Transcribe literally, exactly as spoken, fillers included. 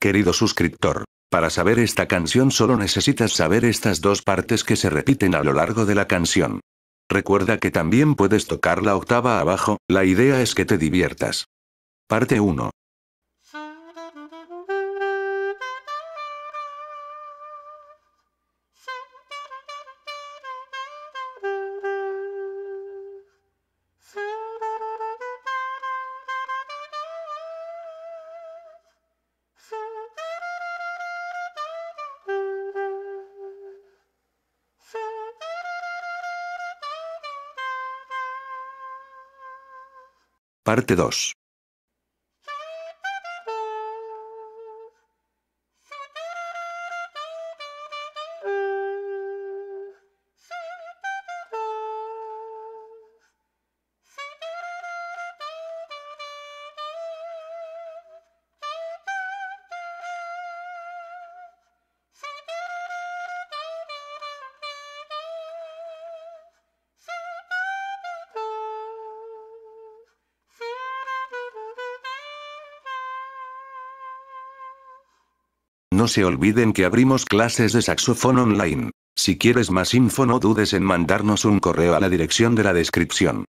Querido suscriptor, para saber esta canción solo necesitas saber estas dos partes que se repiten a lo largo de la canción. Recuerda que también puedes tocar la octava abajo, la idea es que te diviertas. Parte uno. Parte dos. No se olviden que abrimos clases de saxofón online. Si quieres más info, no dudes en mandarnos un correo a la dirección de la descripción.